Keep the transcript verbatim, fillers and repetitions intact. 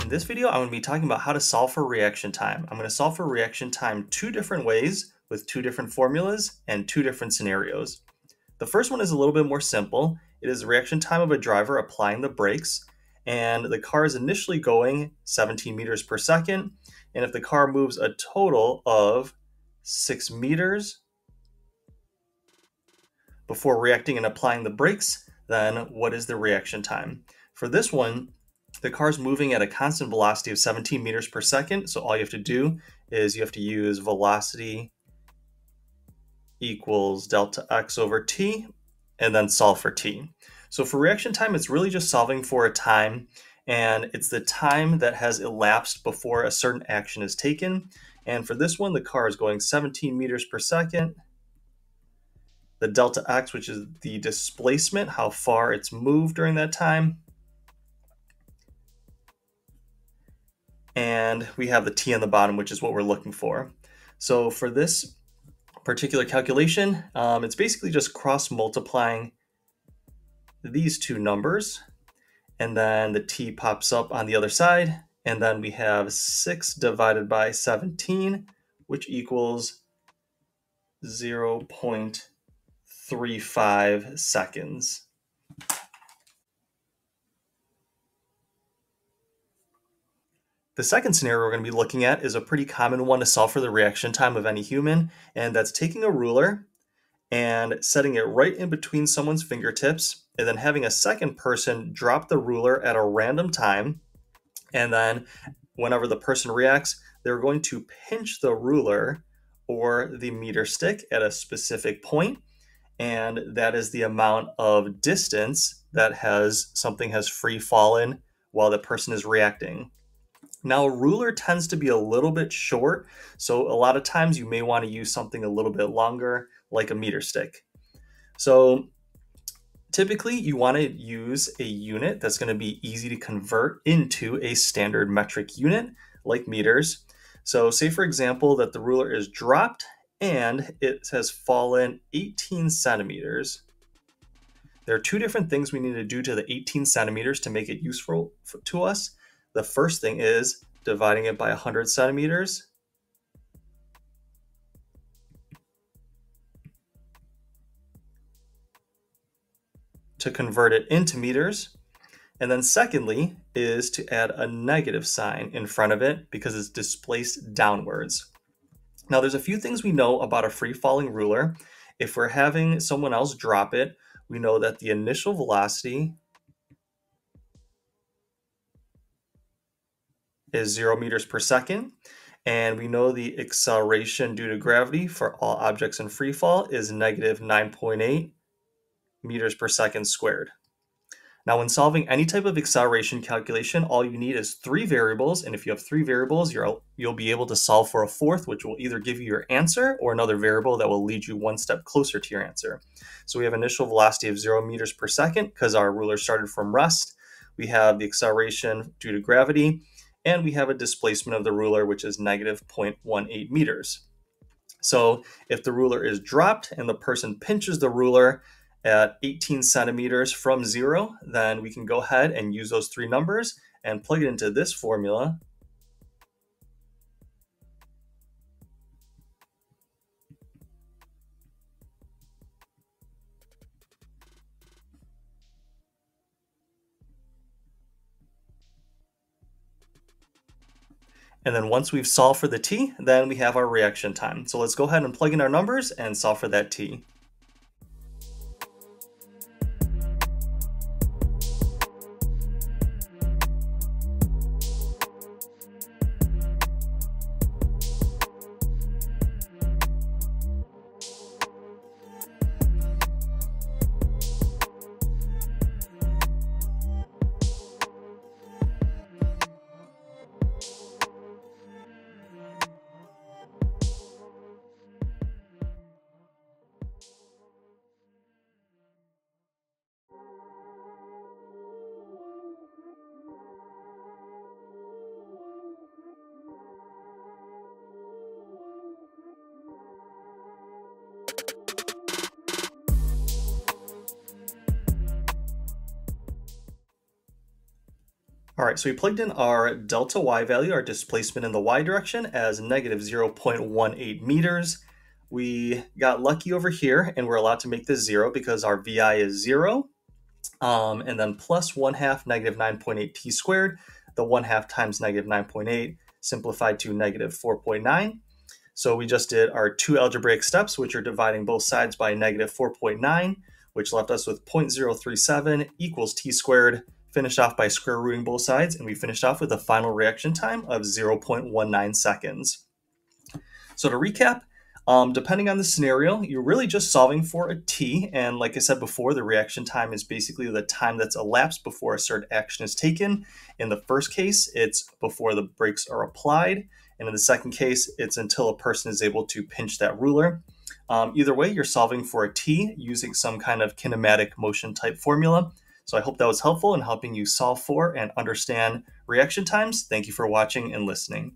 In this video, I'm going to be talking about how to solve for reaction time. I'm going to solve for reaction time two different ways with two different formulas and two different scenarios. The first one is a little bit more simple. It is the reaction time of a driver applying the brakes, and the car is initially going seventeen meters per second. And if the car moves a total of six meters before reacting and applying the brakes, then what is the reaction time? For this one, the car's moving at a constant velocity of seventeen meters per second. So all you have to do is you have to use velocity equals delta x over t and then solve for t. So for reaction time, it's really just solving for a time, and it's the time that has elapsed before a certain action is taken. And for this one, the car is going seventeen meters per second. The delta x, which is the displacement, how far it's moved during that time. And we have the t on the bottom, which is what we're looking for. So for this particular calculation, um, it's basically just cross multiplying these two numbers, and then the t pops up on the other side, and then we have six divided by seventeen, which equals zero point three five seconds. The second scenario we're going to be looking at is a pretty common one to solve for the reaction time of any human, and that's taking a ruler and setting it right in between someone's fingertips, and then having a second person drop the ruler at a random time, and then whenever the person reacts, they're going to pinch the ruler or the meter stick at a specific point, and that is the amount of distance that has something has free fallen while the person is reacting. Now, a ruler tends to be a little bit short, so a lot of times you may want to use something a little bit longer, like a meter stick. So typically you want to use a unit that's going to be easy to convert into a standard metric unit, like meters. So say, for example, that the ruler is dropped and it has fallen eighteen centimeters. There are two different things we need to do to the eighteen centimeters to make it useful to us. The first thing is dividing it by one hundred centimeters. To convert it into meters. And then secondly is to add a negative sign in front of it because it's displaced downwards. Now, there's a few things we know about a free falling ruler. If we're having someone else drop it, we know that the initial velocity is zero meters per second. And we know the acceleration due to gravity for all objects in free fall is negative nine point eight meters per second squared. Now, when solving any type of acceleration calculation, all you need is three variables. And if you have three variables, you're, you'll be able to solve for a fourth, which will either give you your answer or another variable that will lead you one step closer to your answer. So we have initial velocity of zero meters per second because our ruler started from rest. We have the acceleration due to gravity, and we have a displacement of the ruler, which is negative zero point one eight meters. So if the ruler is dropped and the person pinches the ruler at eighteen centimeters from zero, then we can go ahead and use those three numbers and plug it into this formula. And then once we've solved for the t, then we have our reaction time. So let's go ahead and plug in our numbers and solve for that t. All right, so we plugged in our delta y value, our displacement in the y direction, as negative zero point one eight meters. We got lucky over here, and we're allowed to make this zero because our V I is zero. Um, and then plus one half negative nine point eight t squared, the one half times negative nine point eight simplified to negative four point nine. So we just did our two algebraic steps, which are dividing both sides by negative four point nine, which left us with zero point zero three seven equals t squared, finished off by square rooting both sides, and we finished off with a final reaction time of zero point one nine seconds. So to recap, um, depending on the scenario, you're really just solving for a t, and like I said before, the reaction time is basically the time that's elapsed before a certain action is taken. In the first case, it's before the brakes are applied, and in the second case, it's until a person is able to pinch that ruler. Um, either way, you're solving for a t using some kind of kinematic motion type formula. So I hope that was helpful in helping you solve for and understand reaction times. Thank you for watching and listening.